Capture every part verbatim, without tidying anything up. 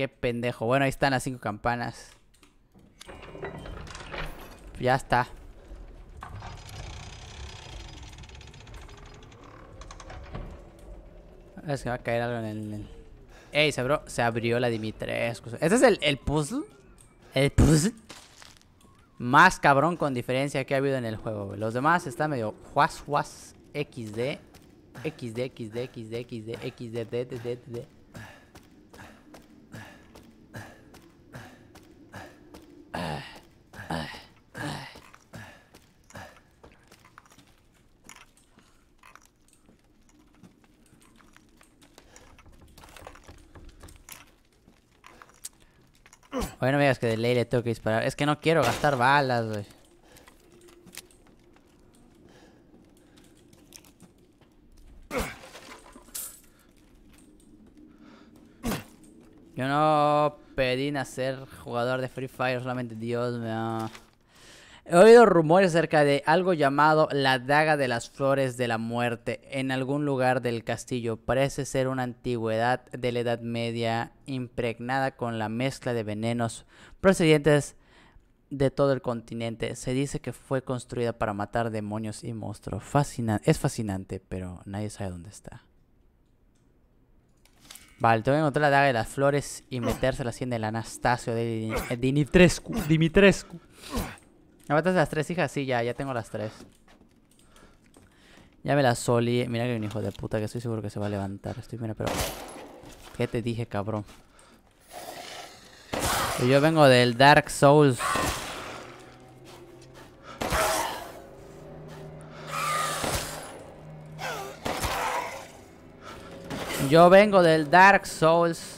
Qué pendejo. Bueno, ahí están las cinco campanas. Ya está. A ver si va a caer algo en el... Ey, se abrió, se abrió la Dimitrescu. Este es el, el puzzle. El puzzle más cabrón con diferencia que ha habido en el juego, güey. Los demás están medio juas, juas, XD, XD, XD, XD, XD, XD, D, D, D, D. Bueno, me digas que de ley le tengo que disparar. Es que no quiero gastar balas, güey. Yo no pedí nacer jugador de Free Fire, solamente Dios me ha... He oído rumores acerca de algo llamado la daga de las flores de la muerte en algún lugar del castillo. Parece ser una antigüedad de la Edad Media impregnada con la mezcla de venenos procedientes de todo el continente. Se dice que fue construida para matar demonios y monstruos. Fascina- es fascinante, pero nadie sabe dónde está. Vale, tengo que encontrar la daga de las flores y metérsela así en el Anastasio de Dimitrescu. Dimitrescu. ¿Me matas las tres hijas? Sí, ya, ya tengo las tres. Ya me las solí. Mira que hay un hijo de puta que estoy seguro que se va a levantar. Estoy, mira, pero... ¿Qué te dije, cabrón? Yo vengo del Dark Souls. Yo vengo del Dark Souls.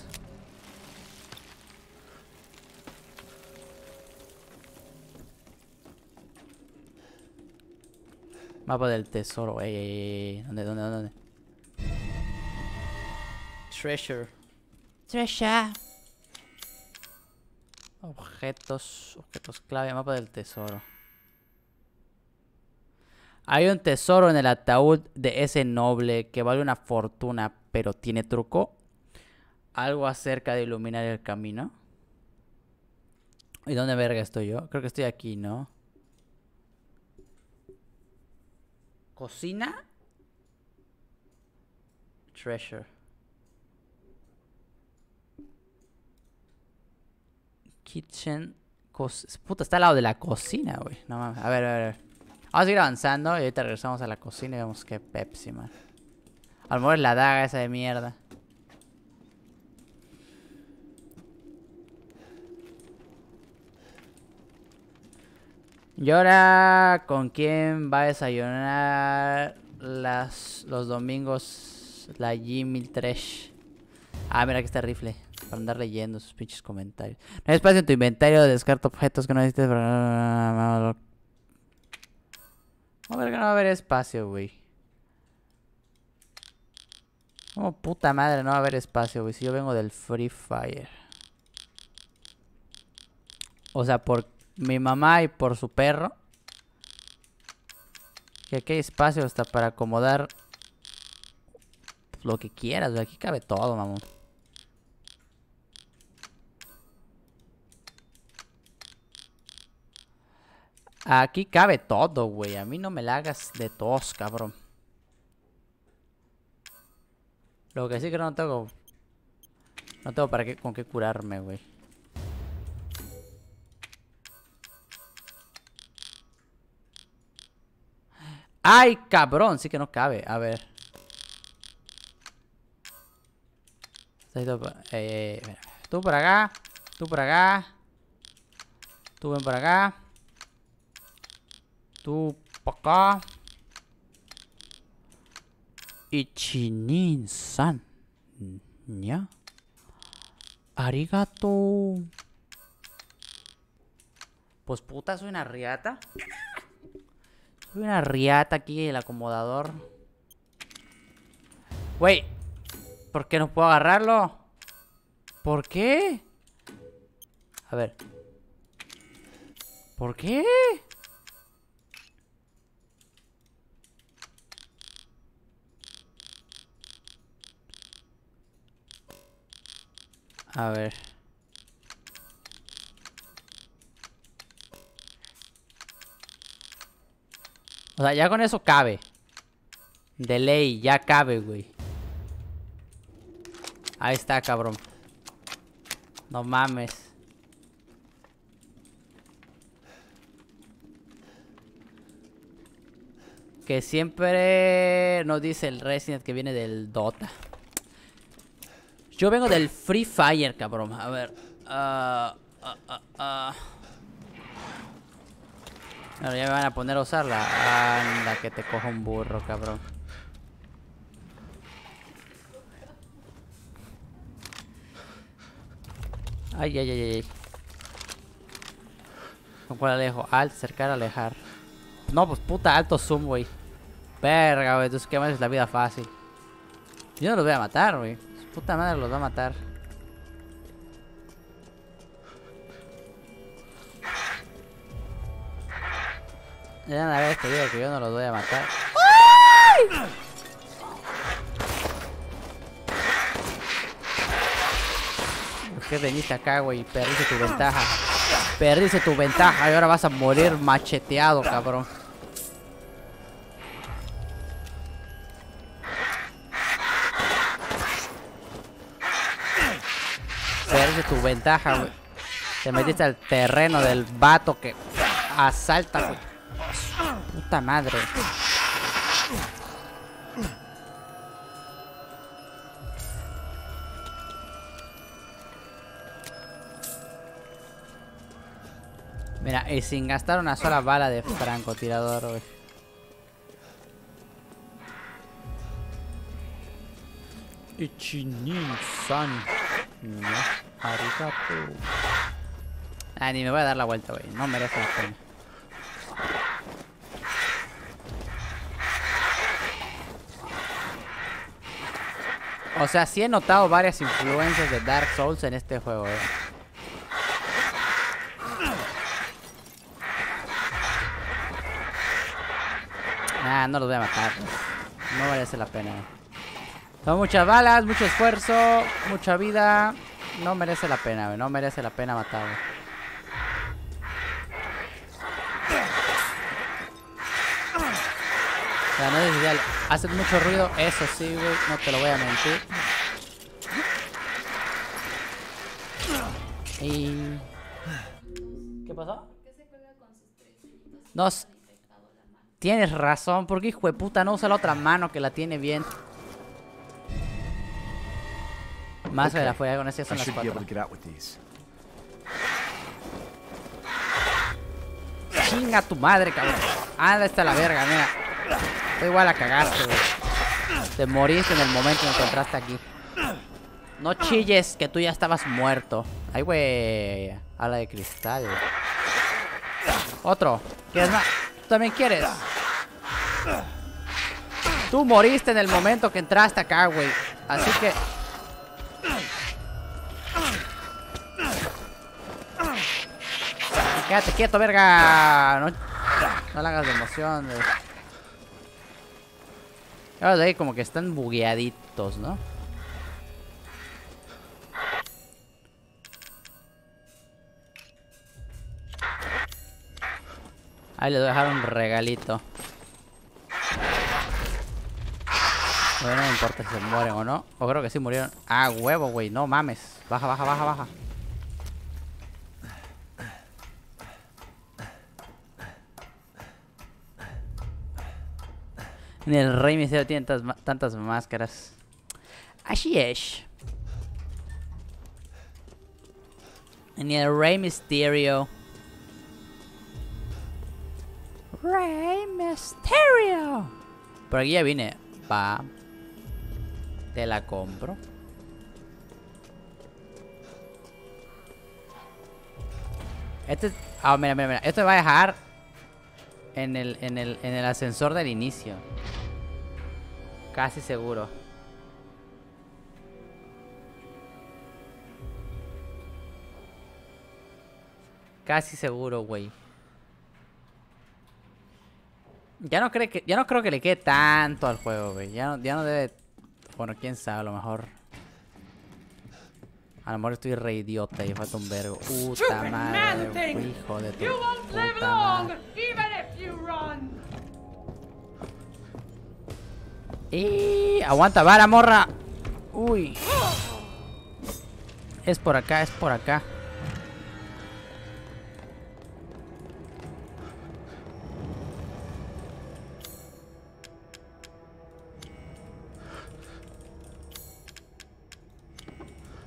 Mapa del tesoro, ey, ey, ey. ¿Dónde, dónde, dónde? Treasure. Treasure. Objetos, objetos clave, mapa del tesoro. Hay un tesoro en el ataúd de ese noble que vale una fortuna, pero tiene truco. Algo acerca de iluminar el camino. ¿Y dónde verga estoy yo? Creo que estoy aquí, ¿no? Cocina. Treasure. Kitchen. Co Puta, está al lado de la cocina, güey. No mames. A ver, a ver, a ver. Vamos a seguir avanzando y ahorita regresamos a la cocina y vemos qué Pepsi, man. Al mover la daga esa de mierda. ¿Y ahora con quién va a desayunar las, los domingos la G mil tres? Ah, mira que está rifle. Para andar leyendo sus pinches comentarios. No hay espacio en tu inventario. Descarta objetos que no necesites. A ver, que no va a haber espacio, güey. Como puta madre no va a haber espacio, güey. Si yo vengo del Free Fire. O sea, ¿por qué? Mi mamá y por su perro. Que aquí hay espacio hasta para acomodar lo que quieras. Aquí cabe todo, mamón. Aquí cabe todo, güey. A mí no me la hagas de tos, cabrón. Lo que sí que no tengo... No tengo para qué, con qué curarme, güey. ¡Ay, cabrón! Sí que no cabe. A ver. Eh, tú por acá. Tú por acá. Tú ven por acá. Tú por acá. Y chinin-san. ¿Ya? Arigato. Pues puta, soy una riata. Hay una riata aquí, el acomodador. Wey, ¿por qué no puedo agarrarlo? ¿Por qué? A ver. ¿Por qué? A ver. O sea, ya con eso cabe. De ley, ya cabe, güey. Ahí está, cabrón. No mames. Que siempre nos dice el Resident que viene del Dota. Yo vengo del Free Fire, cabrón. A ver. Uh, uh, uh, uh. Bueno, ya me van a poner a usarla. Anda, que te cojo un burro, cabrón. Ay, ay, ay, ay. ¿Con cuál alejo? Alt, cercar, alejar. No, pues puta, alto zoom, güey. Verga, güey, entonces qué más es la vida fácil. Yo no los voy a matar, güey. Puta madre los va a matar. Ya una vez te digo que yo no los voy a matar. ¡Ay! ¿Qué veniste acá, güey? Perdiste tu ventaja. Perdiste tu ventaja y ahora vas a morir macheteado, cabrón. Perdiste tu ventaja, güey. Te metiste al terreno del vato que asalta, güey. Puta madre. Mira, y sin gastar una sola bala de francotirador, güey. Ichinin-san. No, arigato. Ah, ni me voy a dar la vuelta, güey. No merece la pena. O sea, sí he notado varias influencias de Dark Souls en este juego, güey. Ah, no los voy a matar. No merece la pena. Son muchas balas, mucho esfuerzo, mucha vida. No merece la pena, güey. No merece la pena matar, güey. O sea, no es ideal. Hacen mucho ruido, eso sí, güey. No te lo voy a mentir. Y... ¿Qué pasó? Nos... Tienes razón, porque hijo de puta no usa la otra mano que la tiene bien. Más de la fuera con esas son las cuatro. Chinga tu madre, cabrón. Anda hasta la verga, mira. Estoy igual a cagarte, güey. Te moriste en el momento que encontraste aquí. No chilles, que tú ya estabas muerto. Ay, güey. Ala de cristal, güey. Otro. ¿Quieres más? ¿Tú también quieres? Tú moriste en el momento que entraste acá, güey. Así que... Quédate quieto, verga. No, no le hagas de emoción, güey. Ahora de ahí como que están bugueaditos, ¿no? Ahí les voy a dejar un regalito. Bueno, no importa si se mueren o no. O creo que sí murieron. Ah, huevo, güey. No mames. Baja, baja, baja, baja. Ni el Rey Misterio tiene tantas máscaras. Así es. Ni el Rey Misterio. Rey Misterio. Por aquí ya vine. Pa. Te la compro. Este... Ah, oh, mira, mira, mira. Esto me va a dejar en el, en el, en el ascensor del inicio. Casi seguro. Casi seguro, güey. Ya no, cree que, ya no creo que le quede tanto al juego, güey. Ya no, ya no debe... Bueno, quién sabe, a lo mejor... A lo mejor estoy re idiota y falta un vergo. Puta madre, hijo de tu puta madre. Y aguanta, vara, morra. Uy. Es por acá, es por acá.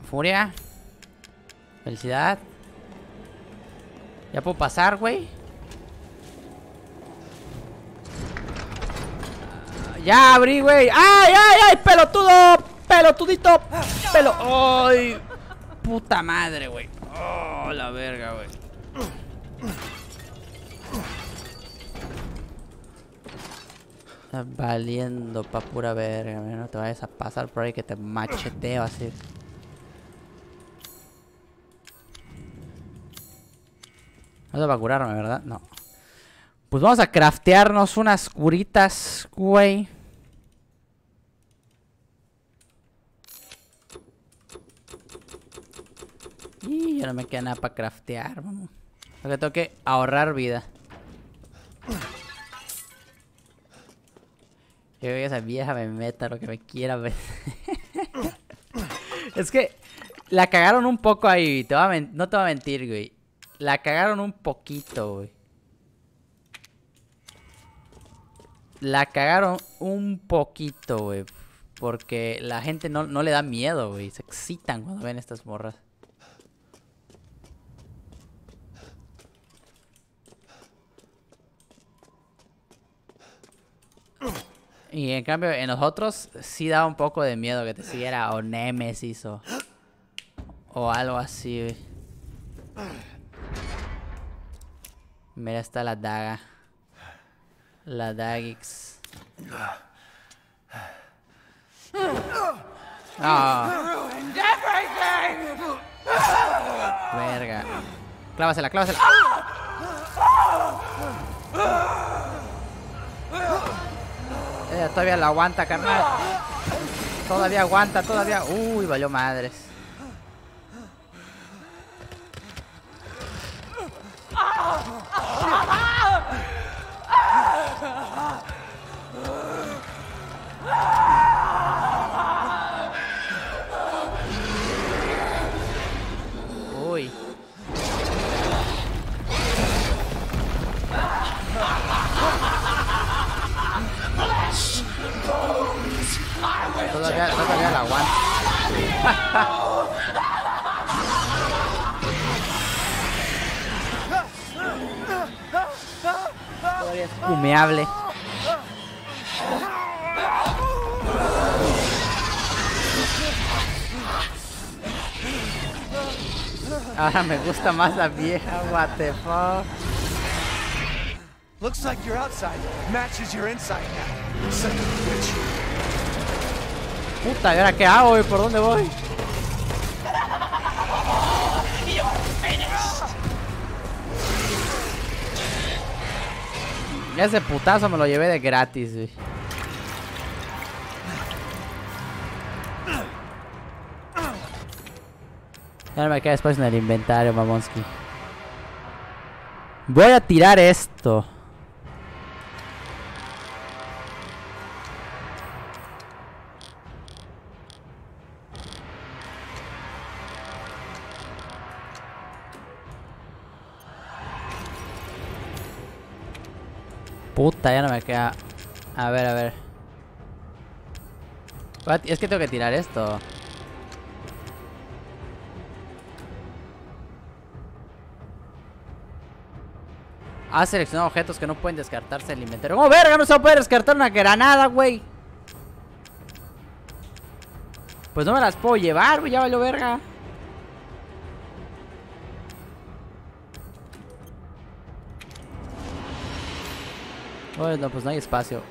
Furia. Felicidad. Ya puedo pasar, güey. Ya abrí, güey. ¡Ay, ay, ay! ¡Pelotudo! ¡Pelotudito! ¡Pelo! ¡Ay! Puta madre, güey. ¡Oh, la verga, güey! Está valiendo pa' pura verga, güey. No te vayas a pasar por ahí que te macheteo así. No te va a curarme, ¿verdad? No. Pues vamos a craftearnos unas curitas, güey. Y ya no me queda nada para craftear, vamos. Lo que tengo que ahorrar vida. Yo veo que esa vieja me meta lo que me quiera ver. Es que la cagaron un poco ahí, te voy a no te voy a mentir, güey. La cagaron un poquito, güey. La cagaron un poquito, güey. Porque la gente no, no le da miedo, güey. Se excitan cuando ven estas morras. Y en cambio, en nosotros sí daba un poco de miedo que te siguiera o Némesis o, o algo así, güey. Mira, está la daga. La Dagix. Oh. Verga. Clávasela, clávasela. Ella todavía la aguanta, carnal. Todavía aguanta, todavía. Uy, valió madres. Uy. Todavía, todavía la aguanta. Es humeable. Ahora me gusta más la vieja. What the fuck. Looks like your outside matches your inside now. Son of a bitch. Puta, ¿y ahora qué hago y por dónde voy? Ese putazo me lo llevé de gratis, güey. Ya no me queda espacio en el inventario, mamonsky. Voy a tirar esto. Puta, ya no me queda. A ver, a ver. Es que tengo que tirar esto. Ha seleccionado objetos que no pueden descartarse del inventario. ¡Oh, verga! No se puede descartar una granada, güey. Pues no me las puedo llevar, güey. Ya valió verga. Bueno, pues no hay espacio.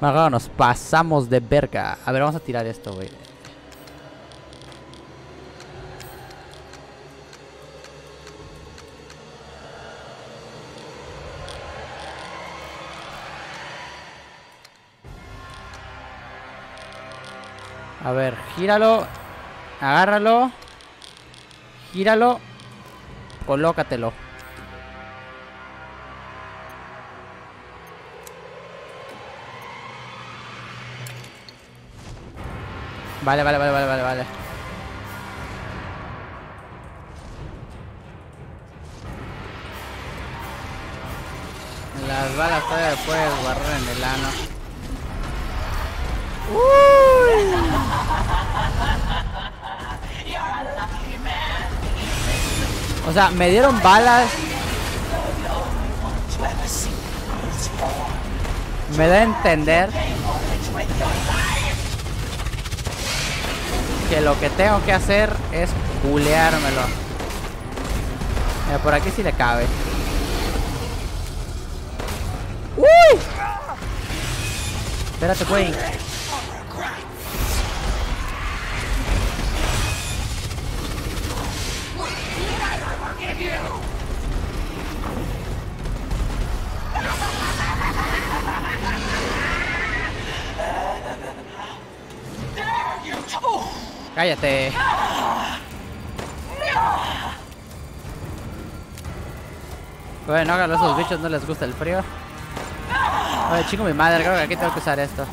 Bueno, nos pasamos de verga. A ver, vamos a tirar esto, güey. A ver, gíralo. Agárralo. Gíralo. Colócatelo. Vale, vale, vale, vale, vale, vale. Las balas todavía las puedes guardar en el ano. Uy. O sea, me dieron balas. Me da a entender que lo que tengo que hacer es puleármelo. Mira, por aquí sí le cabe. ¡Uy! Espérate, güey. Cállate. Bueno, háganlo, esos bichos no les gusta el frío. Oye, chingo mi madre, creo que aquí tengo que usar esto.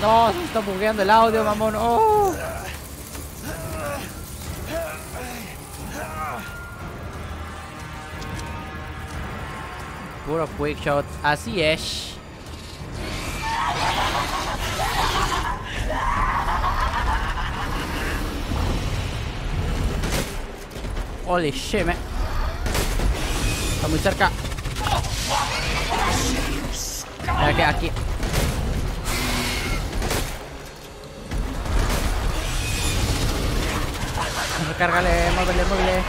No, se me está bugueando el audio, mamón. Oh. Puro quick shot, así es. Holy shit, man. Está muy cerca. Aquí, aquí. Recárgale, móvele, móvele.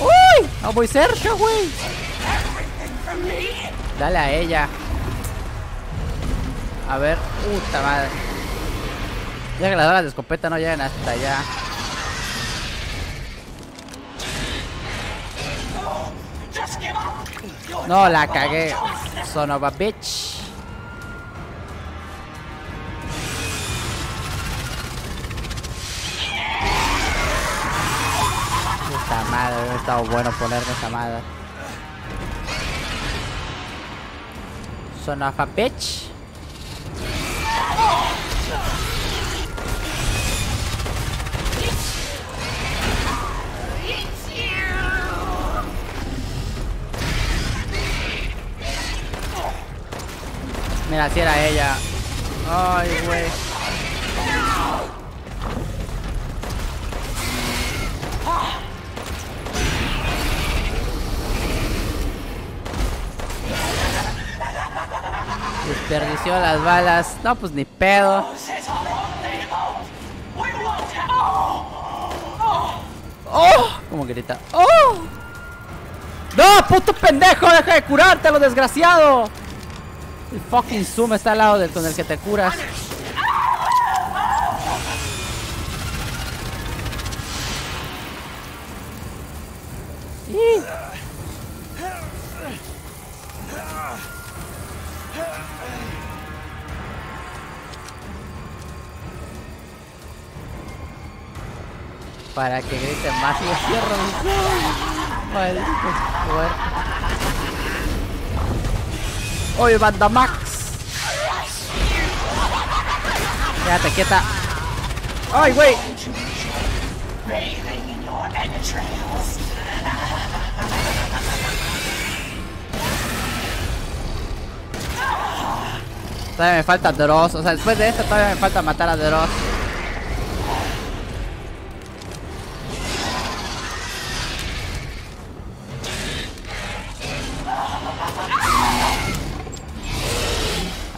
¡Uy! ¡No voy cerca, güey! Dale a ella. A ver, puta madre. Ya que las balas de escopeta no llegan hasta allá. No, la cagué. Son of a bitch. Puta madre, hubiera estado bueno ponerme esa madre. Son of a bitch. Mira, si era ella. Ay, güey. Desperdició las balas. No, pues ni pedo. ¡Oh! Como grita. ¡Oh! ¡No, puto pendejo! ¡Deja de curarte, lo desgraciado! El fucking zoom está al lado del con el que te curas. Y... para que griten más y cierro el zoom. Oye, banda Max. Quédate quieta. Ay, güey. Todavía me falta Dross. O sea, después de esto todavía me falta matar a Dross.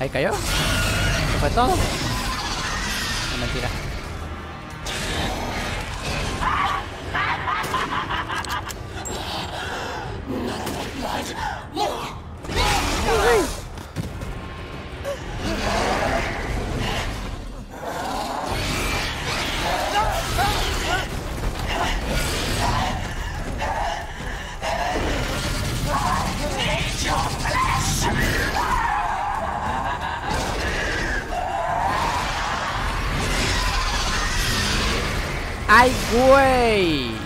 Ahí cayó. ¿Eso fue todo? No, mentira. ¡Ay, güey!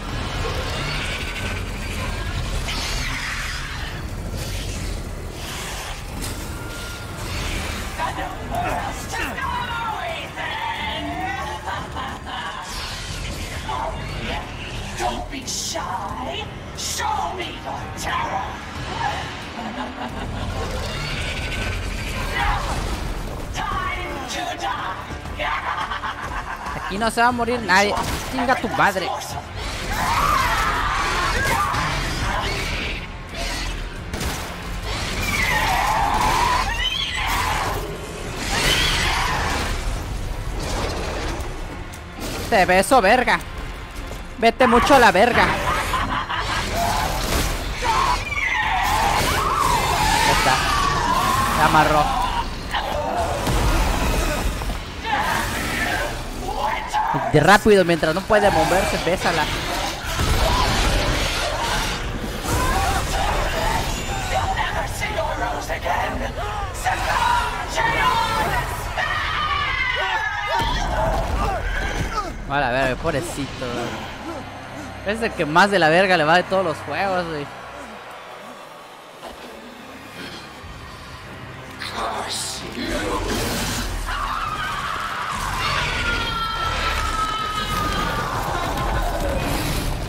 Aquí no se va a morir nadie. Chinga tu madre. Te beso, verga. Vete mucho a la verga. Ya está. Se amarró. De rápido, mientras no puede moverse, bésala. Vale, a ver, pobrecito. Es el que más de la verga le va de todos los juegos, güey.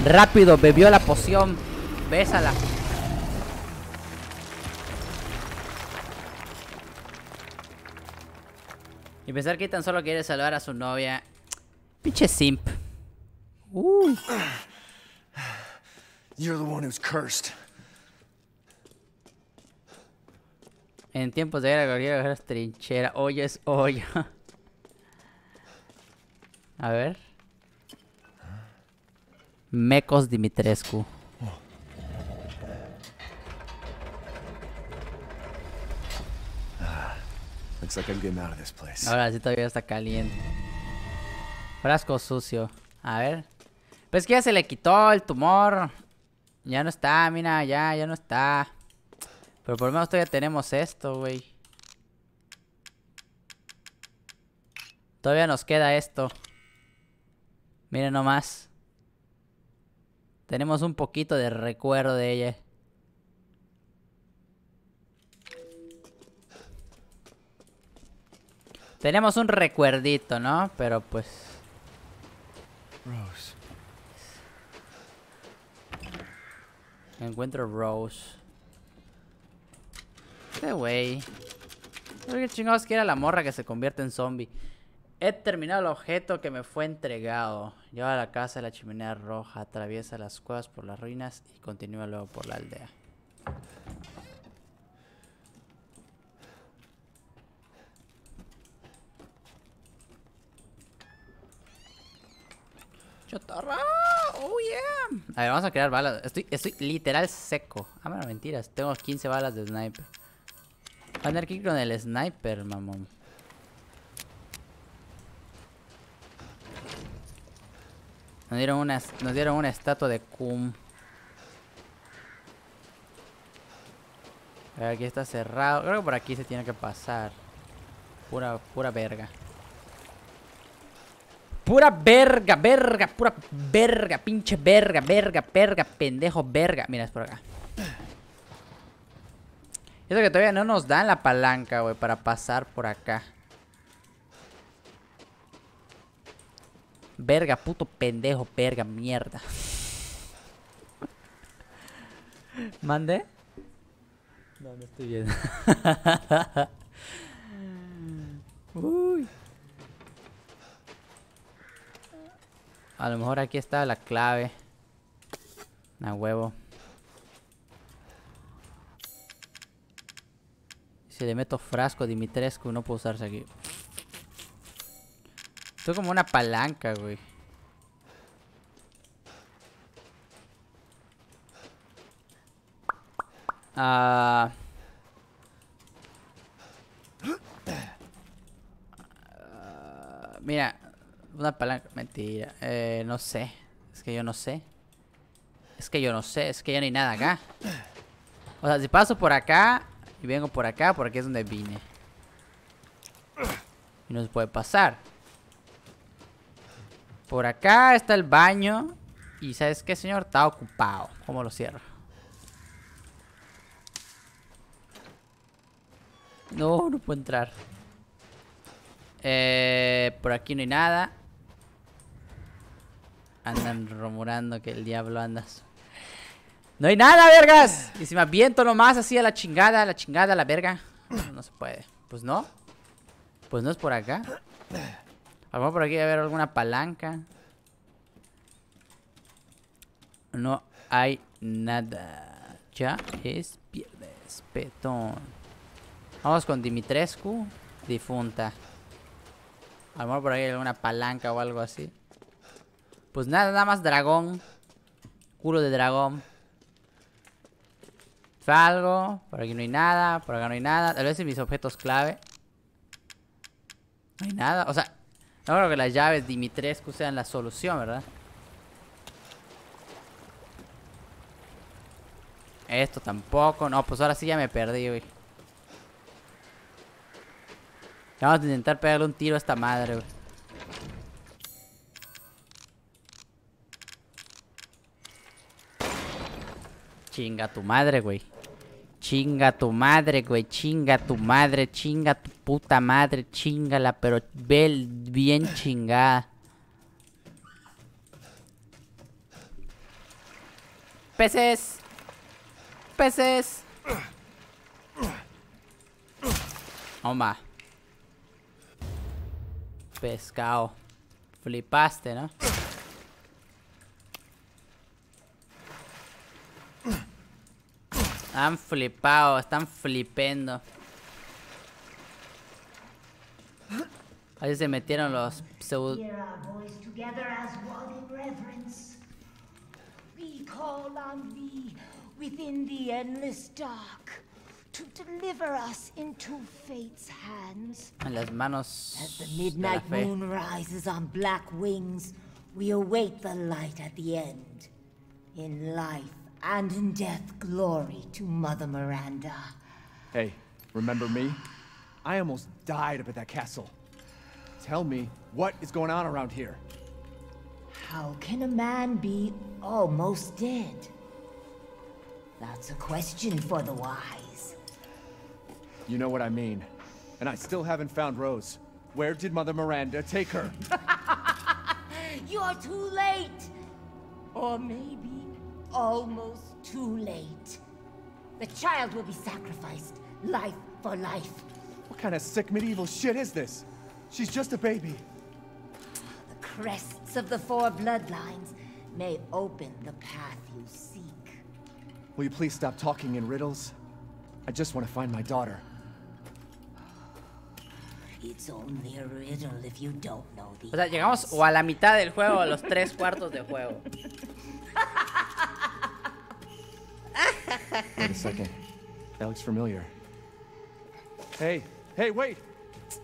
Rápido, bebió la poción. Bésala. Y pensar que tan solo quiere salvar a su novia. Pinche simp. Uy. You're the one who's cursed. En tiempos de guerra, cualquier guerra es trinchera. Hoyo es hoyo. A ver. Mecos Dimitrescu. Ahora sí todavía está caliente. Frasco sucio. A ver. Pues que ya se le quitó el tumor. Ya no está, mira, ya, ya no está. Pero por lo menos todavía tenemos esto, güey. Todavía nos queda esto. Miren nomás. Tenemos un poquito de recuerdo de ella. Tenemos un recuerdito, ¿no? Pero pues... Rose. Encuentro Rose. Este güey. ¿Qué chingados quiere la morra que se convierte en zombie? He terminado el objeto que me fue entregado. Lleva a la casa de la chimenea roja, atraviesa las cuevas por las ruinas y continúa luego por la aldea. ¡Chotarra! ¡Oh, yeah! A ver, vamos a crear balas. Estoy, estoy literal seco. Ah, bueno, mentiras. Tengo quince balas de sniper. Voy a andar aquí con el sniper, mamón. Nos dieron una, nos dieron una estatua de Cum. A ver, aquí está cerrado. Creo que por aquí se tiene que pasar. Pura, pura verga. Pura verga, verga, pura verga, pinche verga, verga, verga, pendejo, verga. Mira, es por acá. Eso que todavía no nos dan la palanca, güey, para pasar por acá. Verga, puto pendejo, verga, mierda. ¿Mande? No, no estoy viendo. Uy. A lo mejor aquí está la clave. A huevo. Si le meto frasco a Dimitrescu, no puedo usarse aquí. Esto es como una palanca, güey. Ah. Uh, mira, una palanca. Mentira. Eh, no sé. Es que yo no sé. Es que yo no sé. Es que ya no hay nada acá. O sea, si paso por acá y vengo por acá, por aquí es donde vine. Y no se puede pasar. Por acá está el baño. Y ¿sabes qué, señor? Está ocupado. ¿Cómo lo cierro? No, no puedo entrar. Eh, por aquí no hay nada. Andan rumorando que el diablo anda... ¡No hay nada, vergas! Y si me aviento nomás así a la chingada, a la chingada, a la verga. No, no se puede. Pues no. Pues no es por acá. A lo mejor por aquí debe haber alguna palanca. No hay nada. Ya es viernes, petón. Vamos con Dimitrescu. Difunta. A lo mejor por ahí hay alguna palanca o algo así. Pues nada, nada más dragón. Culo de dragón. Salgo. Por aquí no hay nada. Por acá no hay nada. Tal vez en mis objetos clave. No hay nada. O sea, no creo que las llaves Dimitrescu sean la solución, ¿verdad? Esto tampoco. No, pues ahora sí ya me perdí, güey. Vamos a intentar pegarle un tiro a esta madre, güey. Chinga tu madre, güey. Chinga tu madre, güey. Chinga tu madre. Chinga tu puta madre. Chingala, pero ve bien chingada. Peces. Peces. Toma. Pescado. Flipaste, ¿no? Han flipado, están flipendo. Ahí se metieron los pseudo. En las manos de la fe. And in death, glory to Mother Miranda. Hey, remember me? I almost died up at that castle. Tell me, what is going on around here? How can a man be almost dead? That's a question for the wise. You know what I mean. And I still haven't found Rose. Where did Mother Miranda take her? You're too late. Or maybe... almost too late. The child will be sacrificed, life for life. What kind of sick medieval shit is this? She's just a baby. The crests of the four bloodlines may open the path you seek. Will you please stop talking in riddles? I just want to find my daughter. It's only a riddle if you don't know the... O sea, llegamos o a la mitad del juego o a los tres cuartos del juego. Wait a second. That looks familiar. Hey, hey, wait.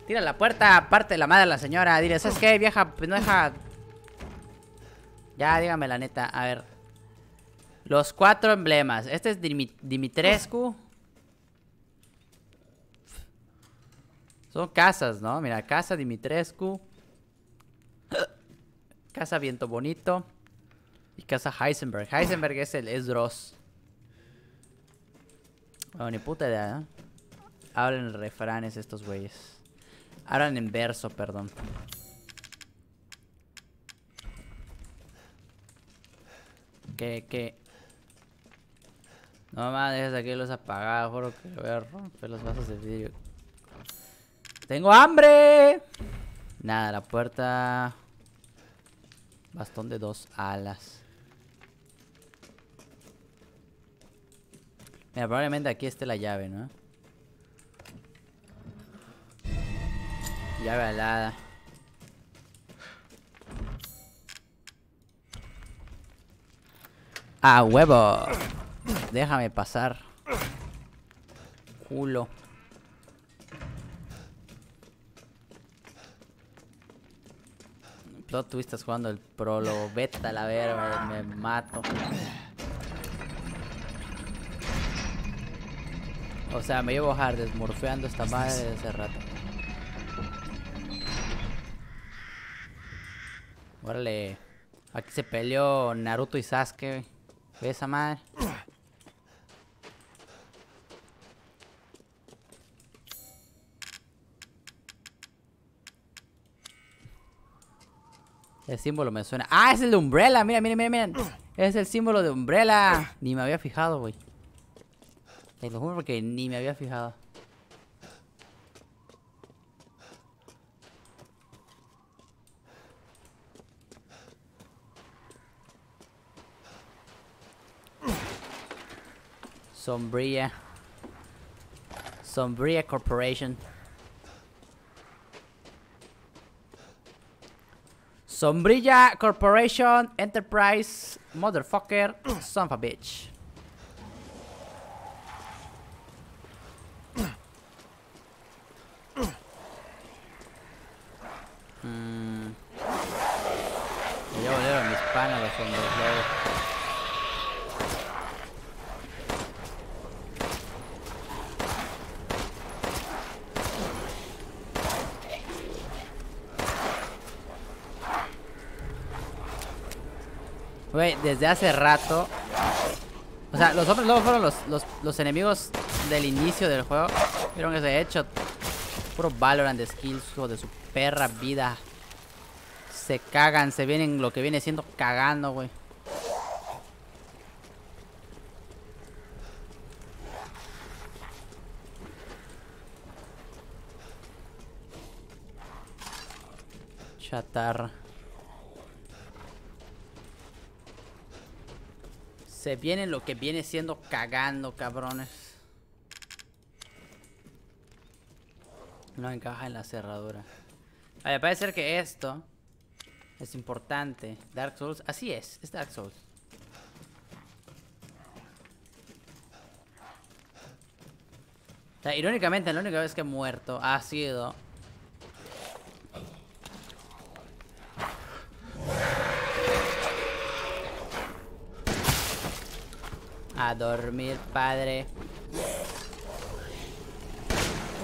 Tira la puerta, aparte de la madre de la señora. Dile, ¿sabes qué, vieja? Pues no deja. Ya, dígame la neta. A ver. Los cuatro emblemas. Este es Dimit- Dimitrescu. Son casas, ¿no? Mira, casa Dimitrescu. Casa Viento Bonito. Y casa Heisenberg. Heisenberg es el es Dross. Bueno, ni puta idea, ¿eh? Hablan en refranes estos güeyes. Hablan en verso, perdón. Que, que. No más, dejes aquí los apagados. Juro que voy a romper los vasos de vidrio. ¡Tengo hambre! Nada, la puerta. Bastón de dos alas. Mira, probablemente aquí esté la llave, ¿no? Llave alada. ¡Ah, huevo! Déjame pasar. Culo. Plot twist, estás jugando el prólogo. Vete a la verga, me mato. O sea, me llevo hard desmorfeando esta madre desde hace rato. Órale. Aquí se peleó Naruto y Sasuke. Ve esa madre. El símbolo me suena. ¡Ah! Es el de Umbrella. Mira, mira, mira, mira. Es el símbolo de Umbrella. Ni me había fijado, güey. Te lo juro porque ni me había fijado. Sombrilla. Sombrilla Corporation. Sombrilla Corporation Enterprise Motherfucker Son of a Bitch. Mm. Yo veo mis panas los hombres lobos. Güey, desde hace rato. O sea, los hombres lobos fueron los, los, los enemigos del inicio del juego. Vieron ese hecho. Puro Valorant de skills, hijo de su perra vida. Se cagan, se vienen lo que viene siendo cagando, güey. Chatarra. Se viene lo que viene siendo cagando, cabrones. No encaja en la cerradura. Vaya, parece ser que esto es importante. Dark Souls, así es, es Dark Souls. O sea, irónicamente, la única vez que he muerto ha sido... A dormir, padre.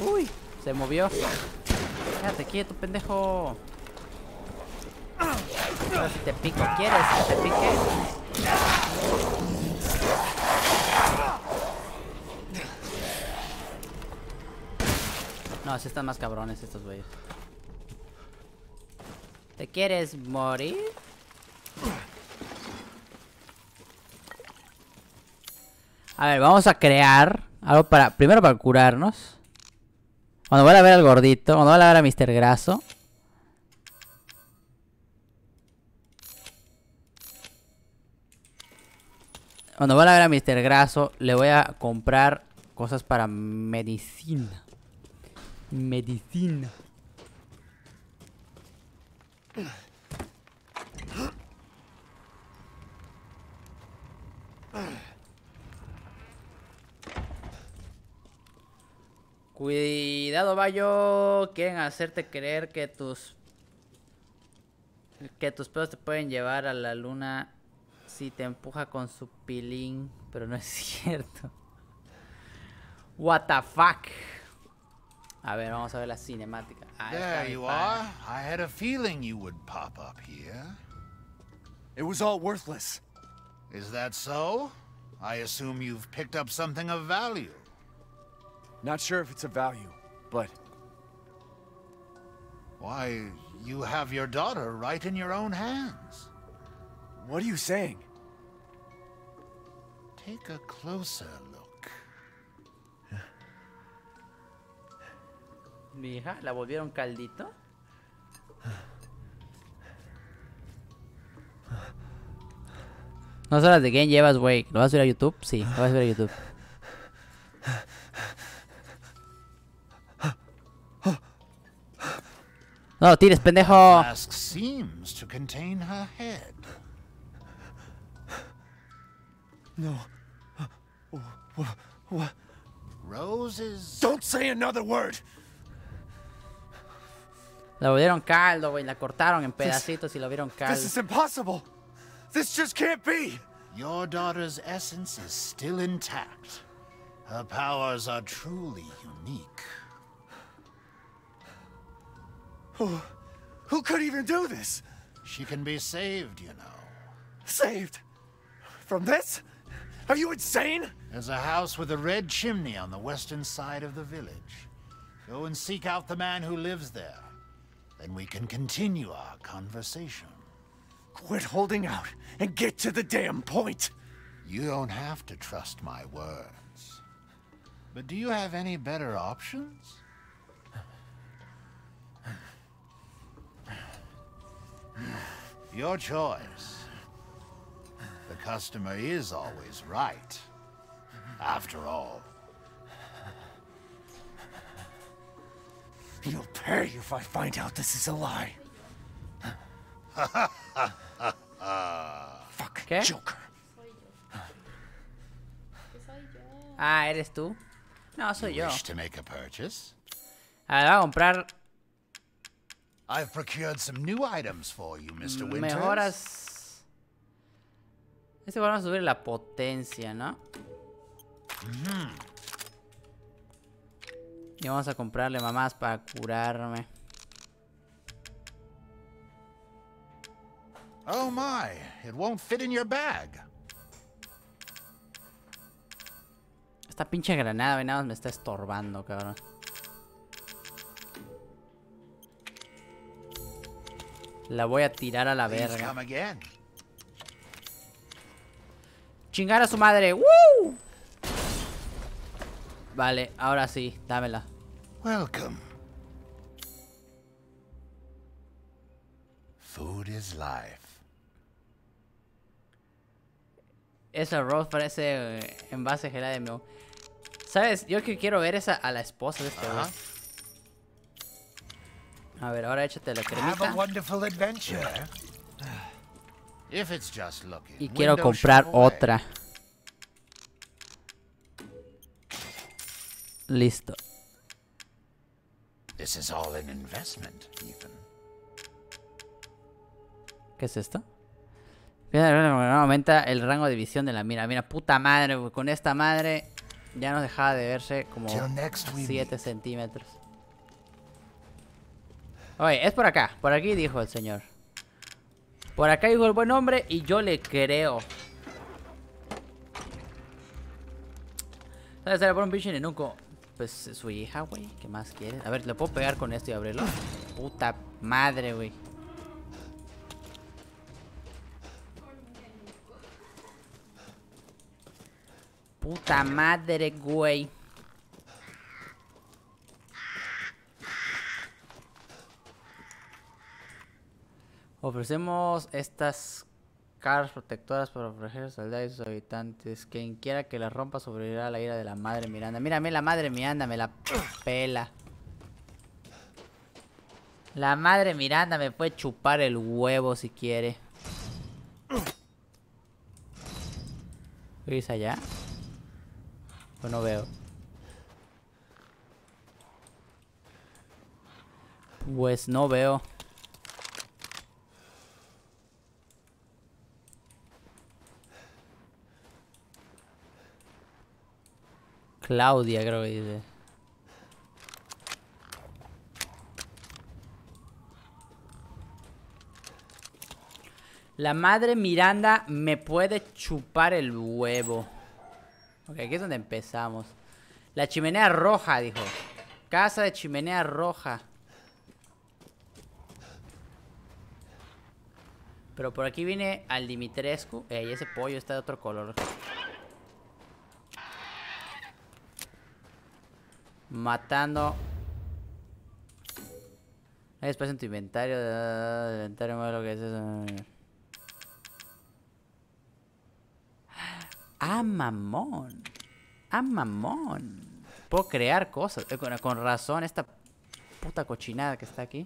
Uy, se movió. Quédate quieto, pendejo. Pero si te pico, ¿quieres que te pique? No, si están más cabrones estos güeyes. ¿Te quieres morir? A ver, vamos a crear algo para... Primero para curarnos. Cuando vuelva a ver al gordito. Cuando vuelva a ver a mister Graso. Cuando vuelva a ver a mister Graso, le voy a comprar cosas para medicina. Medicina. Cuidado, Bayo. Quieren hacerte creer que tus... Que tus pedos te pueden llevar a la luna si te empuja con su pilín. Pero no es cierto. What the fuck. A ver, vamos a ver la cinemática. Ahí está mi padre. I had a feeling you would pop up here. It was all worthless. Is that so? I assume you've picked up something of value. Not sure if it's of value, but... Why, you have your daughter right in your own hands. What are you saying? Take a closer look. Mi hija, ¿la volvieron caldito? ¿Cuántas horas de game llevas, güey? ¿Lo vas a subir a YouTube? Sí, lo vas a subir a YouTube. No, tires, pendejo. Seems to contain her head. No. What? What? Roses. Don't say another word. La volvieron caldo, güey. La cortaron en pedacitos y la volvieron caldo. This is impossible. This just can't be. Your daughter's essence is still intact. Her powers are truly unique. Who could even do this? She can be saved, you know. Saved? From this? Are you insane? There's a house with a red chimney on the western side of the village. Go and seek out the man who lives there. Then we can continue our conversation. Quit holding out and get to the damn point! You don't have to trust my words. But do you have any better options? Your choice. The customer is always right, after all. You'll pay if I find out this is a lie. Fuck, ¿qué? Joker. Ah, ¿eres tú? No, soy yo. Ahora va a comprar I've procured some new items for you, mister Winters. Mejoras. Este va a subir la potencia, ¿no? Mm-hmm. Y vamos a comprarle mamás para curarme. Oh my, it won't fit in your bag. Esta pinche granada, ve, nada más me está estorbando, cabrón. La voy a tirar a la verga. Chingar a su madre. ¡Woo! Vale, ahora sí, dámela. Welcome. Food is life. Ese arroz parece eh, envase gelado de mío. ¿Sabes? Yo que quiero ver esa a la esposa de este güey. Uh-huh. A ver, ahora échate la cremita. If it's just looking. Y quiero comprar otra. Listo. This is all an investment, Ethan. ¿Qué es esto? Aumenta el rango de visión de la mira. Mira, puta madre, wey. Con esta madre ya nos dejaba de verse como siete centímetros. Oye, es por acá. Por aquí dijo el señor. Por acá dijo el buen hombre y yo le creo. ¿Sabes? Se le pone un pinche nenuco. Pues su hija, güey, ¿qué más quiere? A ver, ¿le puedo pegar con esto y abrirlo? Puta madre, güey. Puta madre, güey. Ofrecemos estas caras protectoras para proteger a los soldados y sus habitantes. Quien quiera que las rompa sobrevivirá a la ira de la madre Miranda. Mírame, la madre Miranda me la pela. La madre Miranda me puede chupar el huevo si quiere. ¿Ves allá? Pues no veo. Pues no veo. Claudia, creo que dice. La madre Miranda me puede chupar el huevo. Ok, aquí es donde empezamos. La chimenea roja, dijo. Casa de chimenea roja. Pero por aquí viene al Dimitrescu. Ey, ese pollo está de otro color. Matando. Hay espacio en tu inventario. Uh, inventario modelo, que es eso. Ah, mamón. Ah, mamón. Puedo crear cosas. Eh, con, con razón, esta puta cochinada que está aquí.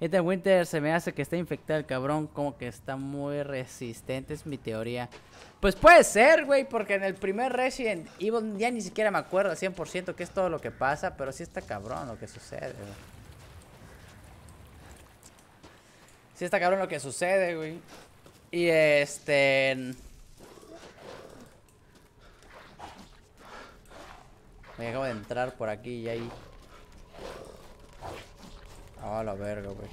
Este Winter se me hace que está infectado el cabrón. Como que está muy resistente, es mi teoría. Pues puede ser, güey, porque en el primer Resident Evil ya ni siquiera me acuerdo al cien por ciento que es todo lo que pasa, pero sí está cabrón lo que sucede, güey. Sí está cabrón lo que sucede, güey. Y este... me acabo de entrar por aquí y ahí... ah, oh, la verga, güey.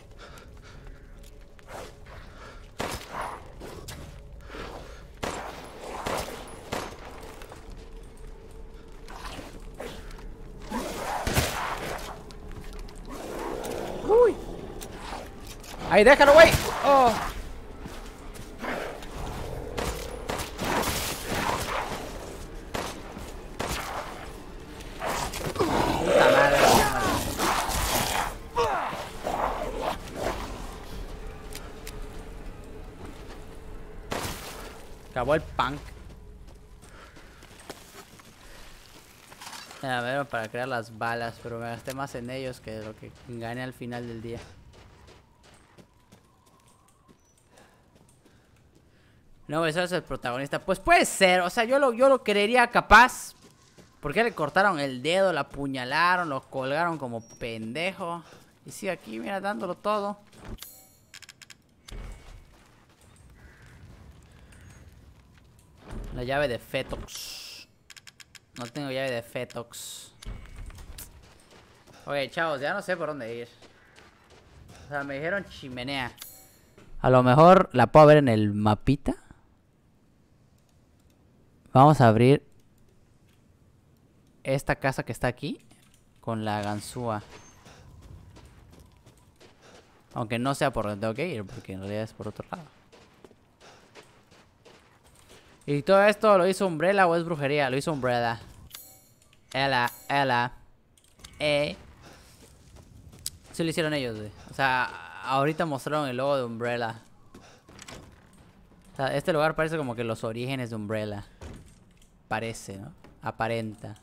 Ahí, déjalo, güey. Oh. Acabó el punk. A ver, para crear las balas, pero me gasté más en ellos que lo que gané al final del día. No, eso es el protagonista. Pues puede ser, o sea, yo lo, yo lo creería capaz. Porque le cortaron el dedo, la apuñalaron, lo colgaron como pendejo. Y sigue aquí, mira, dándolo todo. La llave de Fetox. No tengo llave de Fetox. Ok, chavos, ya no sé por dónde ir. O sea, me dijeron chimenea. A lo mejor la puedo ver en el mapita. Vamos a abrir esta casa que está aquí con la ganzúa. Aunque no sea por donde tengo que ir, porque en realidad es por otro lado. Y todo esto lo hizo Umbrella o es brujería. Lo hizo Umbrella. Ela, ela. Eh. Sí lo hicieron ellos, güey. O sea, ahorita mostraron el logo de Umbrella. O sea, este lugar parece como que los orígenes de Umbrella. Parece, ¿no? Aparenta.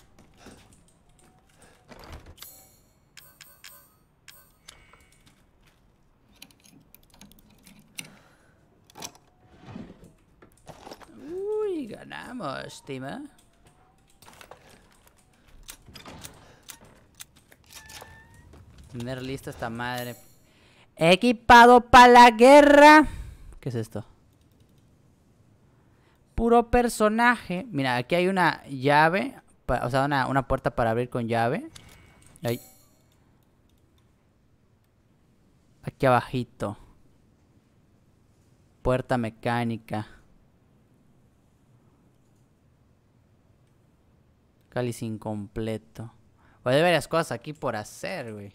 Ganamos, Tima. Tener lista esta madre. Equipado para la guerra. ¿Qué es esto? Puro personaje. Mira, aquí hay una llave. O sea, una, una puerta para abrir con llave. Ahí. Aquí abajito. Puerta mecánica. Cáliz incompleto. Pues hay varias cosas aquí por hacer, güey.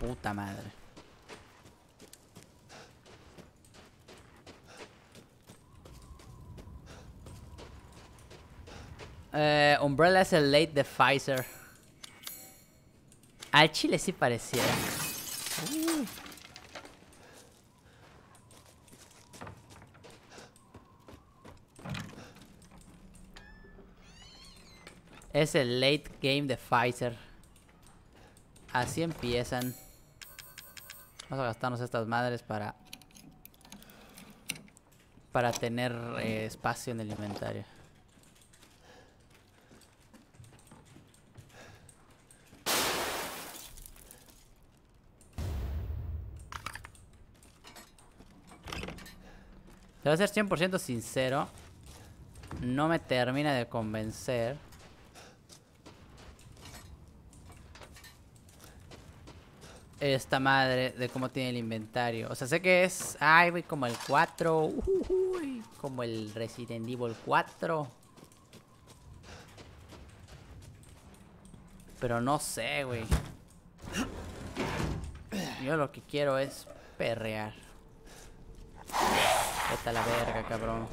Puta madre. Eh, Umbrella es el late de Pfizer. Al chile sí pareciera. Uh. Es el late game de Pfizer. Así empiezan. Vamos a gastarnos estas madres para Para tener eh, espacio en el inventario. Te voy a ser cien por ciento sincero. No me termina de convencer. Esta madre de cómo tiene el inventario. O sea, sé que es... Ay, güey, como el cuatro. Uy, como el Resident Evil cuatro. Pero no sé, güey. Yo lo que quiero es perrear. Vete a la verga, cabrón.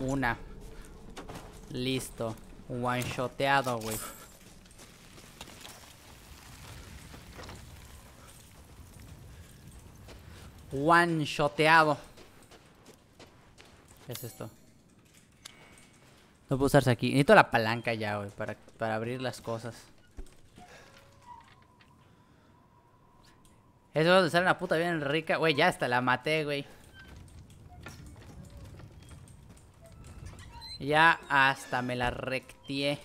Una. Listo. One shoteado, güey. One shoteado. ¿Qué es esto? No puedo usarse aquí. Necesito la palanca ya, güey, para, para abrir las cosas. Eso va a ser una puta bien rica. Güey, ya hasta la maté, güey. Ya hasta me la rectié.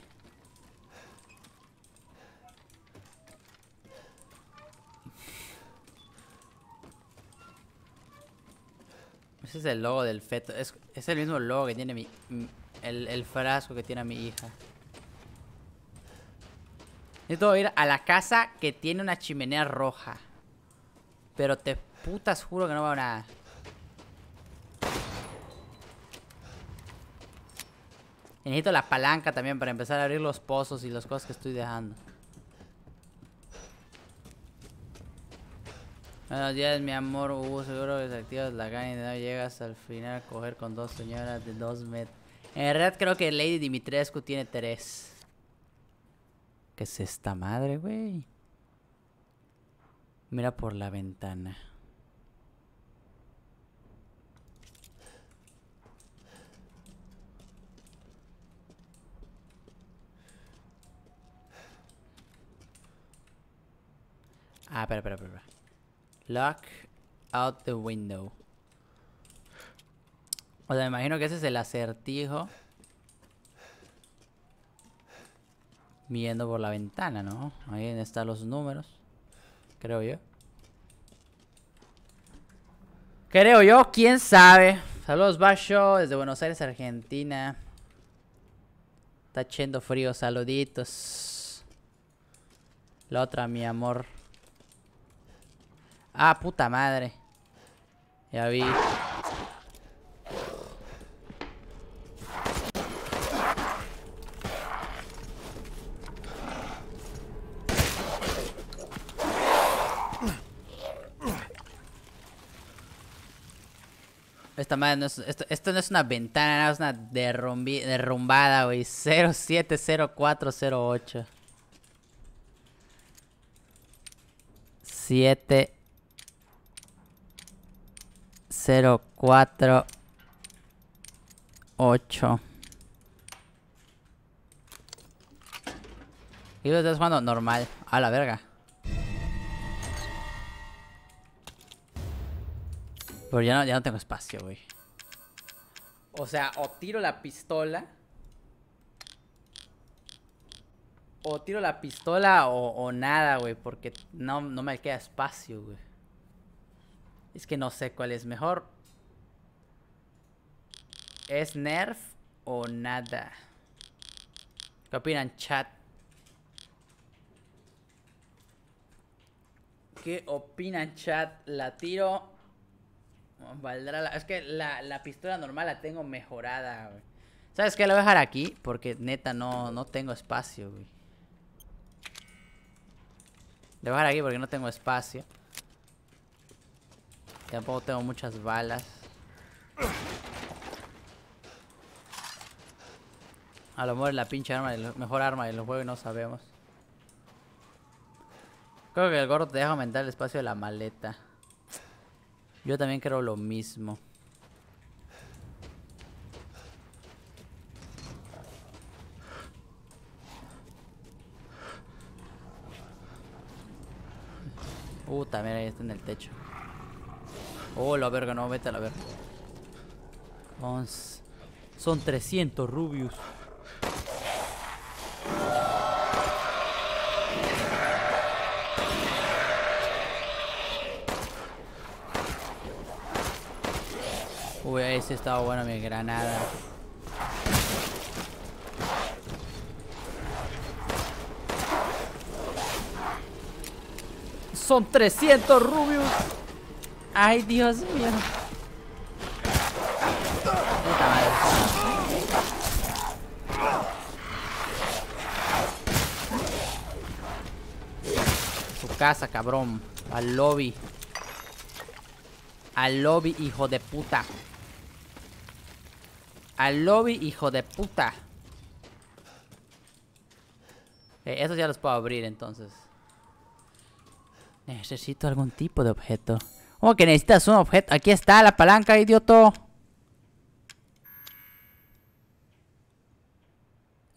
Ese es el logo del feto. Es, es el mismo logo que tiene mi... El, el frasco que tiene mi hija. Necesito ir a la casa que tiene una chimenea roja. Pero te putas juro que no va a nada. Necesito la palanca también para empezar a abrir los pozos y las cosas que estoy dejando. Buenos días, mi amor. Hubo seguro que desactivas la gana y no llegas al final a coger con dos señoras de dos metros. En realidad creo que Lady Dimitrescu tiene tres. ¿Qué es esta madre, güey? Mira por la ventana. Ah, espera, espera, espera. Lock out the window. O sea, me imagino que ese es el acertijo. Viendo por la ventana, ¿no? Ahí están los números. Creo yo. Creo yo, quién sabe. Saludos, Basho, desde Buenos Aires, Argentina. Está echando frío, saluditos. La otra, mi amor. Ah, puta madre. Ya vi. Esta madre no es, esto, esto no es una ventana, es una derrumbi, derrumbada, güey. cero siete cero cuatro cero ocho. siete cero cuatro ocho. ¿Y lo estás jugando normal? A la verga. Pero ya no, ya no tengo espacio, güey. O sea, o tiro la pistola. O tiro la pistola o, o nada, güey. Porque no, no me queda espacio, güey. Es que no sé cuál es mejor. ¿Es nerf o nada? ¿Qué opinan, chat? ¿Qué opinan, chat? ¿La tiro? Valdrá la... Es que la, la pistola normal la tengo mejorada, güey. ¿Sabes qué? La voy a dejar aquí porque neta no, no tengo espacio, güey. La voy a dejar aquí porque no tengo espacio. Tampoco tengo muchas balas. A lo mejor es la pinche arma, la mejor arma de los juegos, no sabemos. Creo que el gordo te deja aumentar el espacio de la maleta. Yo también creo lo mismo. Uh, también ahí está en el techo. Oh, la verga, no, vete a la verga. Once. Son trescientos rubios. Uy, ahí sí estaba bueno mi granada. Son trescientos rubios. Ay, Dios mío. Puta madre. Su casa, cabrón. Al lobby. Al lobby, hijo de puta. Al lobby, hijo de puta. Eh, esos ya los puedo abrir, entonces. Necesito algún tipo de objeto. ¿Cómo que necesitas un objeto? Aquí está la palanca, idioto.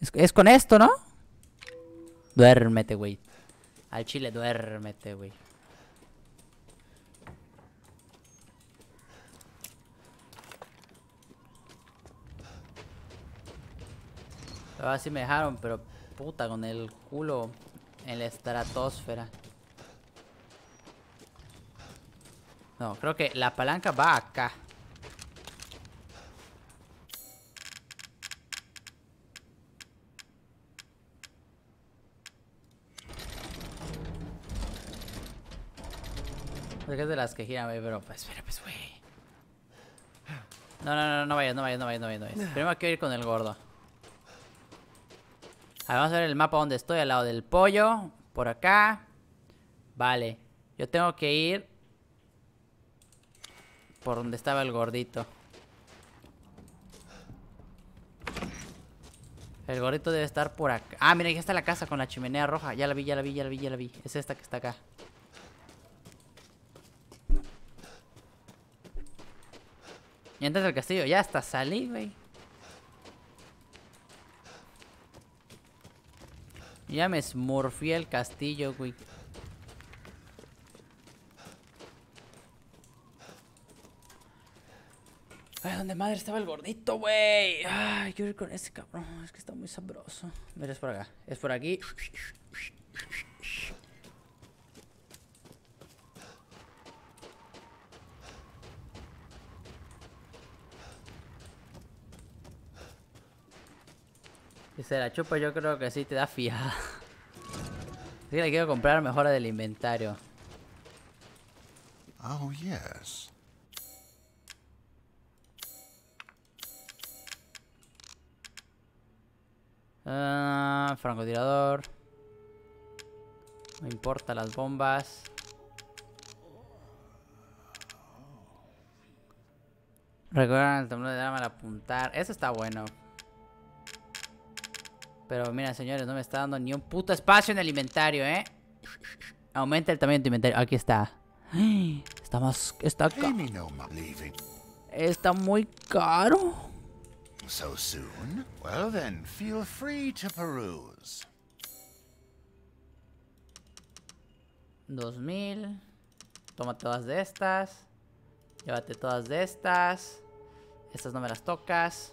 Es, es con esto, ¿no? Duérmete, güey. Al chile, duérmete, güey. Ahora sí me dejaron, pero puta, con el culo en la estratosfera. No, creo que la palanca va acá. Creo que es de las que giran, güey, pero pues, espera, pues, güey. No, no, no, no vayas, no vayas, no vayas, no vayas, no vayas. Primero quiero ir con el gordo. A ver, vamos a ver el mapa donde estoy, al lado del pollo. Por acá. Vale. Yo tengo que ir por donde estaba el gordito. El gordito debe estar por acá. Ah, mira, aquí está la casa con la chimenea roja. Ya la vi, ya la vi, ya la vi, ya la vi. Es esta que está acá. Y entras al castillo. Ya hasta salí, güey. Ya me smurfé el castillo, güey. Ay, ¿dónde madre estaba el gordito, güey? Ay, quiero ir con ese cabrón. Es que está muy sabroso. Mira, es por acá. Es por aquí. Y se la chupa, yo creo que sí, te da fiada. Así que le quiero comprar mejora del inventario. Oh, yes. Uh, francotirador. No importa las bombas. Recuerdan el tablero de arma al apuntar. Eso está bueno. Pero mira, señores, no me está dando ni un puto espacio en el inventario, ¿eh? Aumenta el tamaño de tu inventario. Aquí está. Está más... Está acá. Está muy caro. So soon? Well then, feel free to peruse. dos mil. Toma todas de estas. Llévate todas de estas. Estas no me las tocas.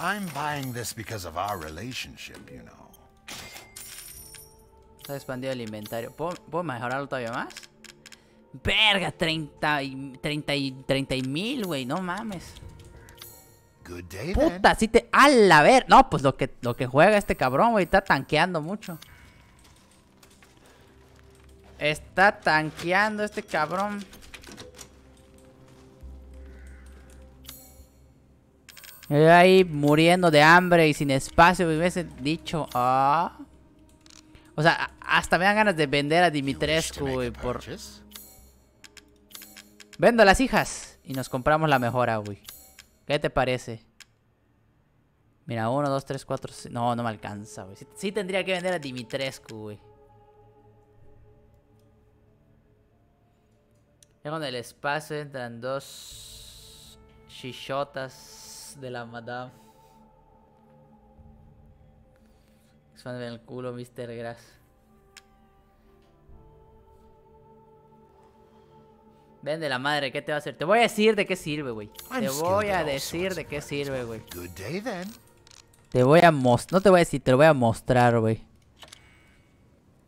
I'm buying this because of our relationship, you know. Está expandido el inventario. ¿Puedo, ¿puedo mejorarlo todavía más? Verga, treinta y treinta y treinta y mil, güey. No mames. Good day, puta, si te... A la ver. No, pues lo que, lo que juega este cabrón, güey. Está tanqueando mucho. Está tanqueando este cabrón. Yo ahí muriendo de hambre y sin espacio. Me hubiese dicho... Ah... Oh. O sea, hasta me dan ganas de vender a Dimitrescu y por... Vendo a las hijas y nos compramos la mejora, güey. ¿Qué te parece? Mira, uno, dos, tres, cuatro... Seis... No, no me alcanza, güey. Sí, sí tendría que vender a Dimitrescu, güey. Ya con el espacio entran dos... chichotas de la madame. Expande el culo, mister Grass. Ven de la madre, ¿qué te va a hacer? Te voy a decir de qué sirve, güey. Te voy a decir de qué sirve, güey. Te voy a mostrar. No te voy a decir, te lo voy a mostrar, güey.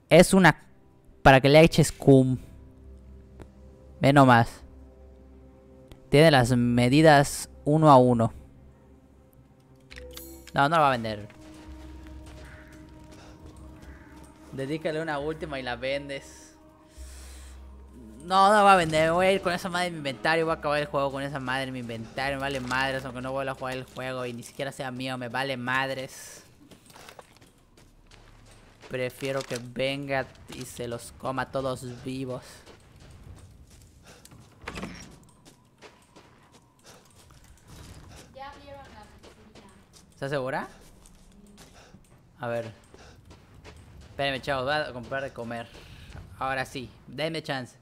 Es una... Para que le eches cum. Ve nomás. Tiene las medidas uno a uno. No, no lo va a vender. Dedícale una última y la vendes. No, no va a vender. Me voy a ir con esa madre en mi inventario. Voy a acabar el juego con esa madre en mi inventario. Me vale madres, aunque no vuelva a jugar el juego y ni siquiera sea mío. Me vale madres. Prefiero que venga y se los coma todos vivos. Ya vieron la piscina. ¿Estás segura? A ver. Espérenme, chavos, voy a comprar de comer. Ahora sí, denme chance.